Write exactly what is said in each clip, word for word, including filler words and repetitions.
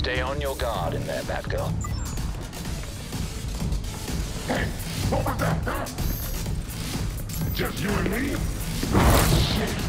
Stay on your guard in there, Batgirl. Hey, what was that? Huh? Just you and me? Oh, shit!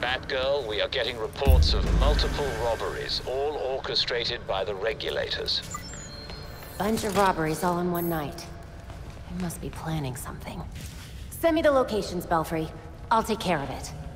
Batgirl, we are getting reports of multiple robberies, all orchestrated by the regulators. Bunch of robberies all in one night. They must be planning something. Send me the locations, Belfry. I'll take care of it.